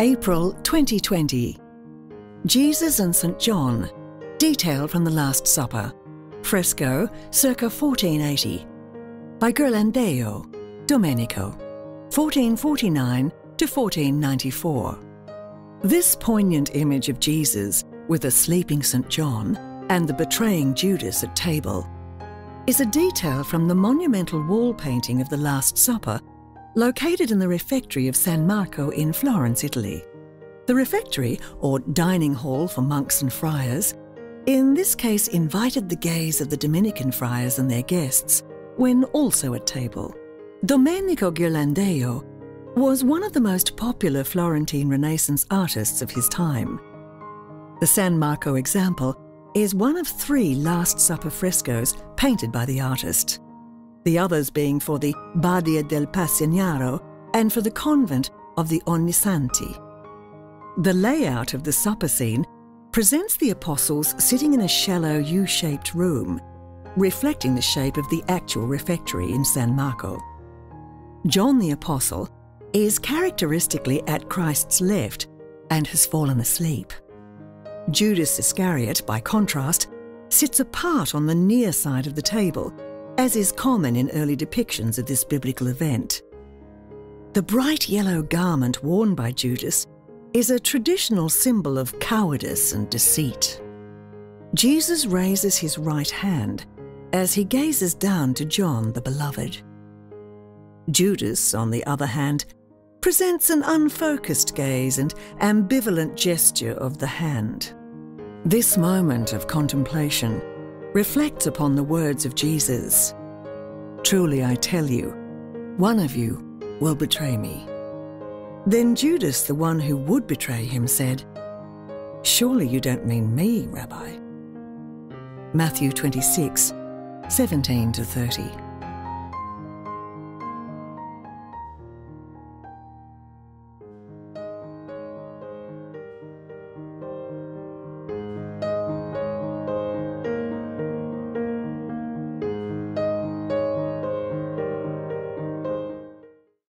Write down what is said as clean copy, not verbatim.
April 2020. Jesus and St. John. Detail from the Last Supper. Fresco, circa 1480. By Ghirlandaio, Domenico, 1449 to 1494. This poignant image of Jesus with the sleeping St. John and the betraying Judas at table is a detail from the monumental wall painting of the Last Supper located in the refectory of San Marco in Florence, Italy. The refectory, or dining hall for monks and friars, in this case invited the gaze of the Dominican friars and their guests when also at table. Domenico Ghirlandaio was one of the most popular Florentine Renaissance artists of his time. The San Marco example is one of three Last Supper frescoes painted by the artist, the others being for the Badia di Passignano and for the convent of the Ognissanti. The layout of the supper scene presents the apostles sitting in a shallow U-shaped room, reflecting the shape of the actual refectory in San Marco. John the Apostle is characteristically at Christ's left and has fallen asleep. Judas Iscariot, by contrast, sits apart on the near side of the table, as is common in early depictions of this biblical event. The bright yellow garment worn by Judas is a traditional symbol of cowardice and deceit. Jesus raises his right hand as he gazes down to John the Beloved. Judas, on the other hand, presents an unfocused gaze and ambivalent gesture of the hand. This moment of contemplation reflects upon the words of Jesus, "Truly I tell you, one of you will betray me." Then Judas, the one who would betray him, said, "Surely you don't mean me, Rabbi." Matthew 26:17 to 30.